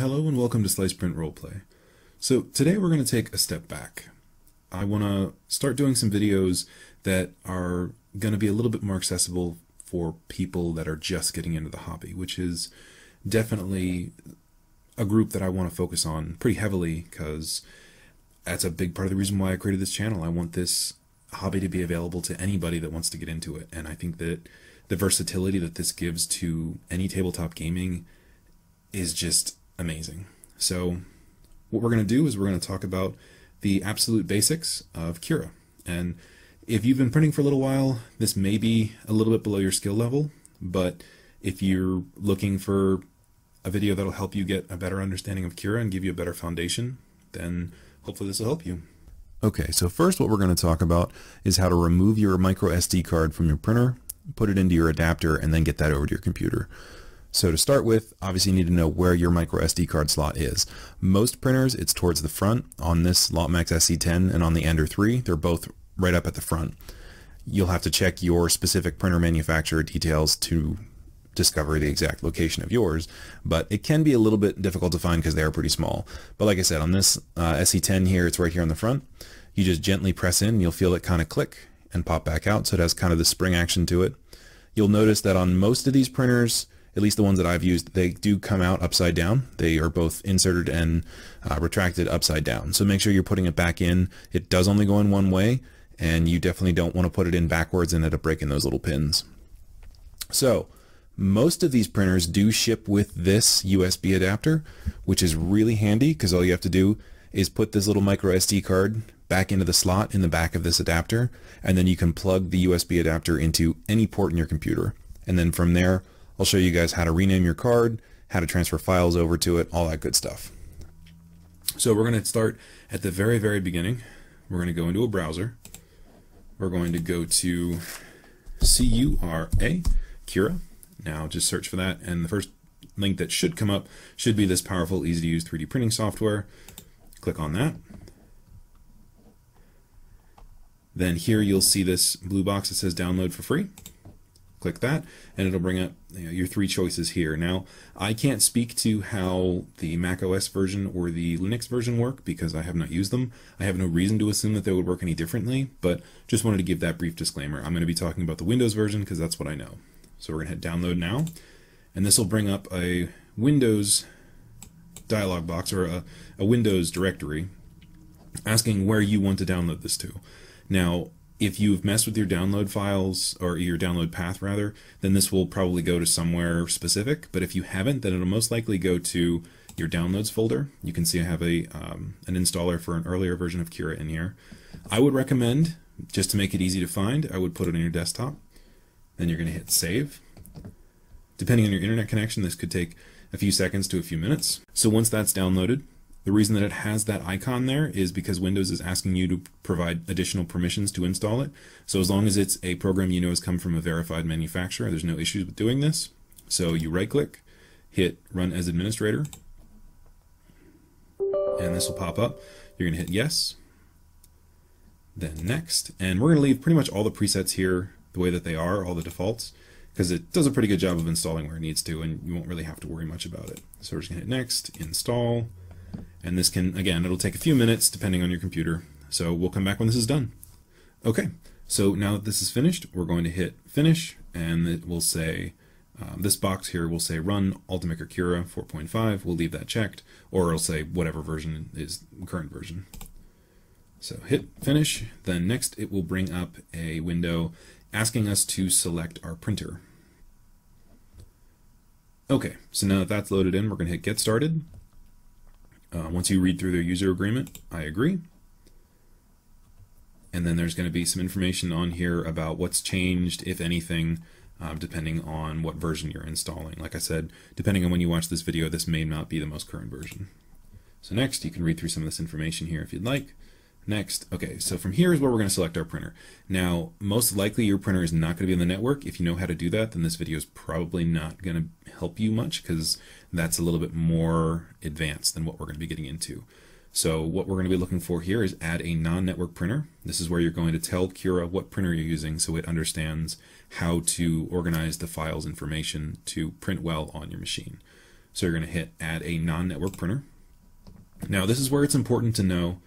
Hello and welcome to Slice Print Roleplay. So today we're going to take a step back. I want to start doing some videos that are going to be a little bit more accessible for people that are just getting into the hobby, which is definitely a group that I want to focus on pretty heavily because that's a big part of the reason why I created this channel. I want this hobby to be available to anybody that wants to get into it, and I think that the versatility that this gives to any tabletop gaming is just amazing. So what we're going to do is we're going to talk about the absolute basics of Cura. And if you've been printing for a little while, this may be a little bit below your skill level, but if you're looking for a video that'll help you get a better understanding of Cura and give you a better foundation, then hopefully this will help you. Okay, so first what we're going to talk about is how to remove your micro SD card from your printer, put it into your adapter, and then get that over to your computer. So to start with, obviously you need to know where your micro SD card slot is. Most printers, it's towards the front. On this Lotmax SC10 and on the Ender 3, they're both right up at the front. You'll have to check your specific printer manufacturer details to discover the exact location of yours, but it can be a little bit difficult to find because they are pretty small. But like I said, on this SC10 here, it's right here on the front. You just gently press in, and you'll feel it kind of click and pop back out, so it has kind of the spring action to it. You'll notice that on most of these printers, at least the ones that I've used, they do come out upside down. They are both inserted and retracted upside down. So make sure you're putting it back in. It does only go in one way, and you definitely don't want to put it in backwards and end up breaking those little pins. So most of these printers do ship with this USB adapter, which is really handy because all you have to do is put this little micro SD card back into the slot in the back of this adapter, and then you can plug the USB adapter into any port in your computer. And then from there, I'll show you guys how to rename your card, how to transfer files over to it, all that good stuff. So we're going to start at the very, very beginning. We're going to go into a browser. We're going to go to Cura. Now just search for that, and the first link that should come up should be this powerful, easy to use 3D printing software. Click on that. Then here you'll see this blue box that says download for free. Click that, and it'll bring up your three choices here. Now, I can't speak to how the Mac OS version or the Linux version work because I have not used them. I have no reason to assume that they would work any differently, but just wanted to give that brief disclaimer. I'm going to be talking about the Windows version because that's what I know. So we're going to hit download now, and this will bring up a Windows dialog box or a Windows directory asking where you want to download this to. Now, if you've messed with your download files, or your download path rather, then this will probably go to somewhere specific, but if you haven't, then it'll most likely go to your downloads folder. You can see I have a an installer for an earlier version of Cura in here. I would recommend, just to make it easy to find, I would put it on your desktop. Then you're going to hit save. Depending on your internet connection, this could take a few seconds to a few minutes. So once that's downloaded, the reason that it has that icon there is because Windows is asking you to provide additional permissions to install it. So as long as it's a program you know has come from a verified manufacturer, there's no issues with doing this. So you right-click, hit Run as Administrator, and this will pop up. You're going to hit Yes, then Next, and we're going to leave pretty much all the presets here the way that they are, all the defaults, because it does a pretty good job of installing where it needs to, and you won't really have to worry much about it. So we're just going to hit Next, Install. And this can, again, it'll take a few minutes depending on your computer. So we'll come back when this is done. Okay, so now that this is finished, we're going to hit finish, and it will say, this box here will say run Ultimaker Cura 4.5. We'll leave that checked, or it'll say whatever version is the current version. So hit finish, then next it will bring up a window asking us to select our printer. Okay, so now that that's loaded in, we're going to hit get started. Once you read through their user agreement, I agree. And then there's going to be some information on here about what's changed, if anything, depending on what version you're installing. Like I said, depending on when you watch this video, this may not be the most current version. So next, you can read through some of this information here if you'd like. Next, okay, so from here is where we're going to select our printer. Now, most likely your printer is not going to be in the network. If you know how to do that, then this video is probably not going to help you much because that's a little bit more advanced than what we're going to be getting into. So what we're going to be looking for here is add a non-network printer. This is where you're going to tell Cura what printer you're using so it understands how to organize the files information to print well on your machine. So you're going to hit add a non-network printer. Now this is where it's important to know,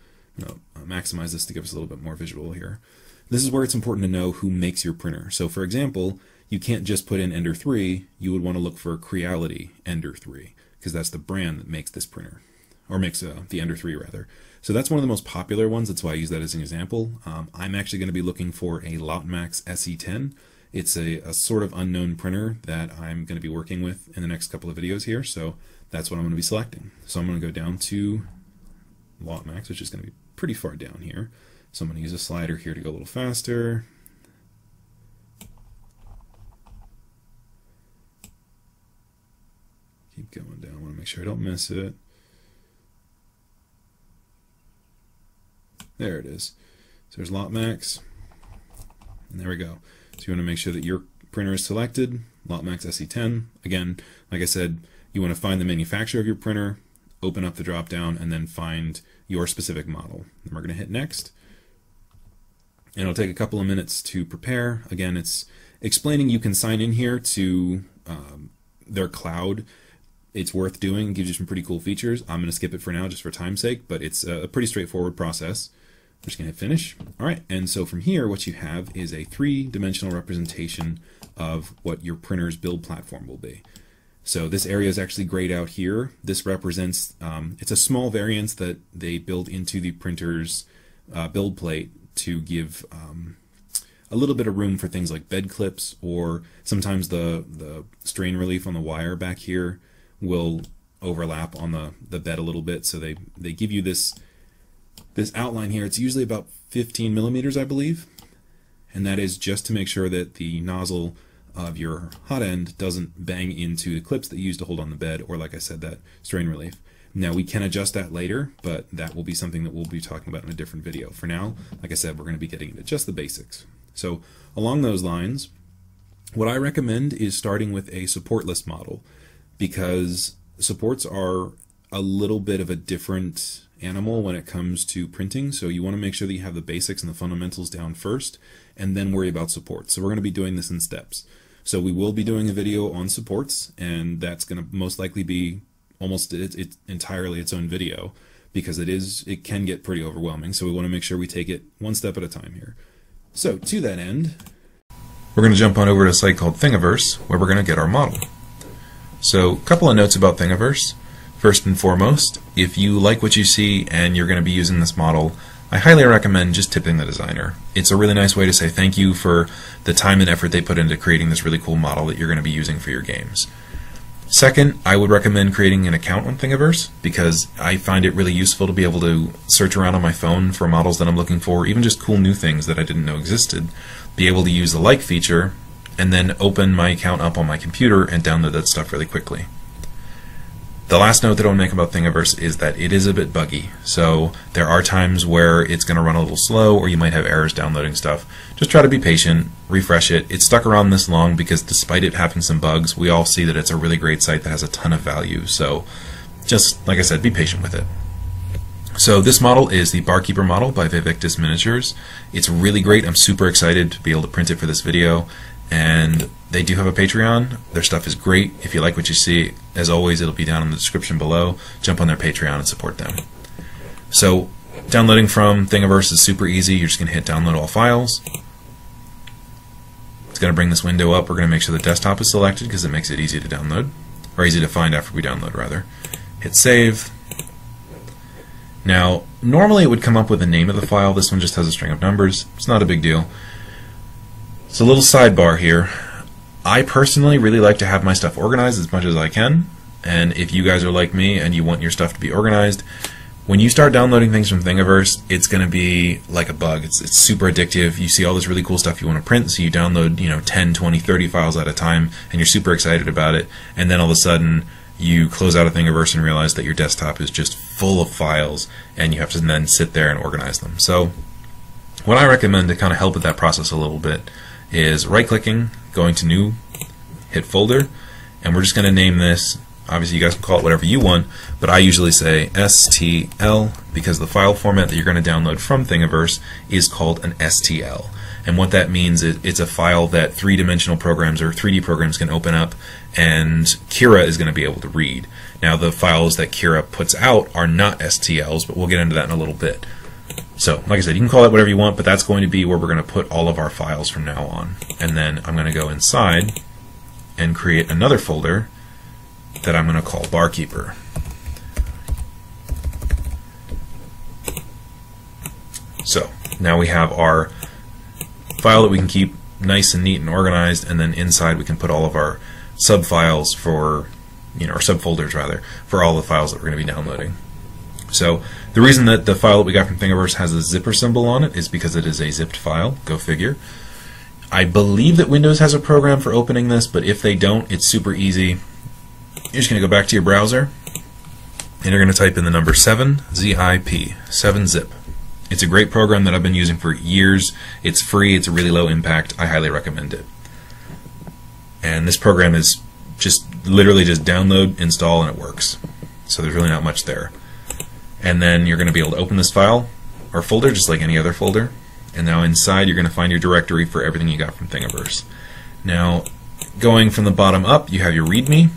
I'll maximize this to give us a little bit more visual here. This is where it's important to know who makes your printer. So for example, you can't just put in Ender 3, you would want to look for Creality Ender 3, because that's the brand that makes this printer, or makes the Ender 3 rather. So that's one of the most popular ones, that's why I use that as an example. I'm actually going to be looking for a Lotmax SE10. It's a sort of unknown printer that I'm going to be working with in the next couple of videos here, so that's what I'm going to be selecting. So I'm going to go down to Lotmax, which is going to be pretty far down here. So I'm going to use a slider here to go a little faster. Keep going down, I want to make sure I don't miss it. There it is. So there's Lotmax, and there we go. So you want to make sure that your printer is selected, Lotmax SC10. Again, like I said, you want to find the manufacturer of your printer, open up the drop down, and then find your specific model. Then we're going to hit next. And it'll take a couple of minutes to prepare. Again, it's explaining you can sign in here to their cloud. It's worth doing, gives you some pretty cool features. I'm going to skip it for now just for time's sake, but it's a pretty straightforward process. I'm just going to hit finish. All right, and so from here, what you have is a three-dimensional representation of what your printer's build platform will be. So this area is actually grayed out here. This represents, it's a small variance that they build into the printer's build plate to give a little bit of room for things like bed clips, or sometimes the strain relief on the wire back here will overlap on the bed a little bit. So they give you this outline here. It's usually about 15 millimeters, I believe. And that is just to make sure that the nozzle of your hot end doesn't bang into the clips that you use to hold on the bed, or like I said, that strain relief. Now we can adjust that later, but that will be something that we'll be talking about in a different video. For now, like I said, we're going to be getting into just the basics. So along those lines, what I recommend is starting with a supportless model, because supports are a little bit of a different animal when it comes to printing. So you want to make sure that you have the basics and the fundamentals down first, and then worry about supports. So we're going to be doing this in steps. So we will be doing a video on supports, and that's going to most likely be almost it's entirely its own video, because it can get pretty overwhelming. So we want to make sure we take it one step at a time here. So to that end, we're going to jump on over to a site called Thingiverse, where we're going to get our model. So a couple of notes about Thingiverse. First and foremost, if you like what you see and you're going to be using this model, I highly recommend just tipping the designer. It's a really nice way to say thank you for the time and effort they put into creating this really cool model that you're going to be using for your games. Second, I would recommend creating an account on Thingiverse, because I find it really useful to be able to search around on my phone for models that I'm looking for, even just cool new things that I didn't know existed, be able to use the like feature, and then open my account up on my computer and download that stuff really quickly. The last note that I'll make about Thingiverse is that it is a bit buggy, so there are times where it's going to run a little slow, or you might have errors downloading stuff. Just try to be patient, refresh it. It's stuck around this long because despite it having some bugs, we all see that it's a really great site that has a ton of value, so just, like I said, be patient with it. So this model is the Barkeeper model by VaeVictis Miniatures. It's really great. I'm super excited to be able to print it for this video. And they do have a Patreon. Their stuff is great. If you like what you see, as always, it'll be down in the description below. Jump on their Patreon and support them. So downloading from Thingiverse is super easy. You're just going to hit download all files. It's going to bring this window up. We're going to make sure the desktop is selected, because it makes it easy to download, or easy to find after we download, rather. Hit save. Now, normally it would come up with the name of the file. This one just has a string of numbers. It's not a big deal. So a little sidebar here. I personally really like to have my stuff organized as much as I can, and if you guys are like me and you want your stuff to be organized, when you start downloading things from Thingiverse, it's going to be like a bug. It's super addictive. You see all this really cool stuff you want to print, so you download 10, 20, 30 files at a time, and you're super excited about it, and then all of a sudden you close out of Thingiverse and realize that your desktop is just full of files, and you have to then sit there and organize them. So what I recommend to kind of help with that process a little bit is right-clicking, going to New, hit Folder, and we're just going to name this. Obviously, you guys can call it whatever you want, but I usually say STL, because the file format that you're going to download from Thingiverse is called an STL. And what that means is it's a file that three-dimensional programs or 3D programs can open up, and Cura is going to be able to read. Now, the files that Cura puts out are not STLs, but we'll get into that in a little bit. So, like I said, you can call it whatever you want, but that's going to be where we're going to put all of our files from now on. And then I'm going to go inside and create another folder that I'm going to call Barkeeper. So, now we have our file that we can keep nice and neat and organized, and then inside we can put all of our subfiles for, you know, or subfolders rather, for all the files that we're going to be downloading. So, the reason that the file that we got from Thingiverse has a zipper symbol on it is because it is a zipped file, go figure. I believe that Windows has a program for opening this, but if they don't, it's super easy. You're just going to go back to your browser, and you're going to type in the number 7ZIP, 7Zip. It's a great program that I've been using for years. It's free, it's really low impact, I highly recommend it. And this program is just literally just download, install, and it works. So there's really not much there. And then you're going to be able to open this file or folder just like any other folder. And now inside you're going to find your directory for everything you got from Thingiverse. Now, going from the bottom up, you have your README.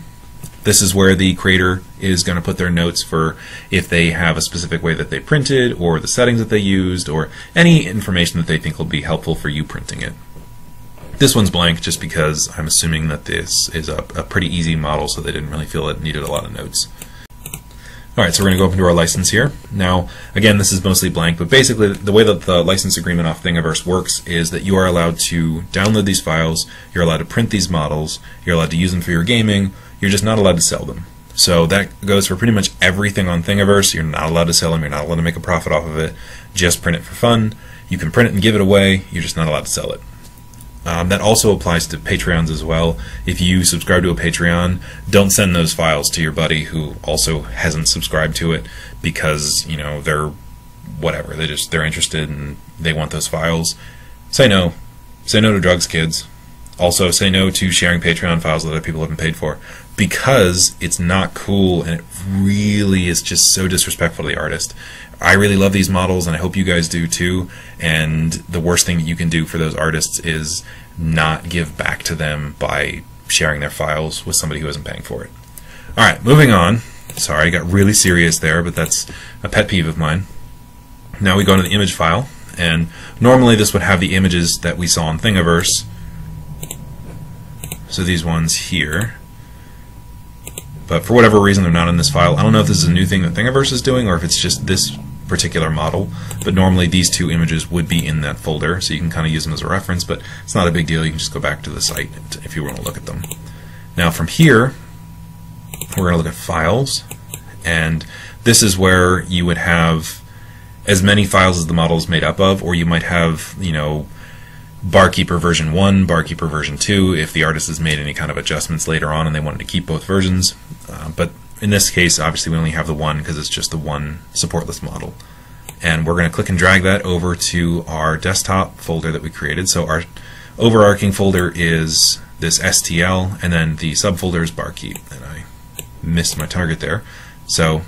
This is where the creator is going to put their notes for if they have a specific way that they printed, or the settings that they used, or any information that they think will be helpful for you printing it. This one's blank just because I'm assuming that this is a pretty easy model, so they didn't really feel it needed a lot of notes. Alright, so we're going to go up into our license here. Now, again, this is mostly blank, but basically the way that the license agreement off Thingiverse works is that you are allowed to download these files, you're allowed to print these models, you're allowed to use them for your gaming, you're just not allowed to sell them. So that goes for pretty much everything on Thingiverse. You're not allowed to sell them, you're not allowed to make a profit off of it, just print it for fun. You can print it and give it away, you're just not allowed to sell it. That also applies to Patreons as well. If you subscribe to a Patreon, don't send those files to your buddy who also hasn't subscribed to it, because, you know, they're whatever, they're interested and they want those files. Say no. Say no to drugs, kids. Also, say no to sharing Patreon files that other people haven't paid for, because it's not cool, and it really is just so disrespectful to the artist. I really love these models, and I hope you guys do too, and the worst thing that you can do for those artists is not give back to them by sharing their files with somebody who isn't paying for it. Alright, moving on. Sorry, I got really serious there, but that's a pet peeve of mine. Now we go into the image file, and normally this would have the images that we saw in Thingiverse. So these ones here, but for whatever reason they're not in this file. I don't know if this is a new thing that Thingiverse is doing or if it's just this particular model, but normally these two images would be in that folder, so you can kind of use them as a reference, but it's not a big deal. You can just go back to the site if you want to look at them. Now from here, we're going to look at files, and this is where you would have as many files as the model is made up of, or you might have, you know, Barkeeper version 1, Barkeeper version 2, if the artist has made any kind of adjustments later on and they wanted to keep both versions. But in this case, obviously we only have the one because it's just the one supportless model. And we're going to click and drag that over to our desktop folder that we created. So our overarching folder is this STL, and then the subfolder is Barkeep. And I missed my target there. So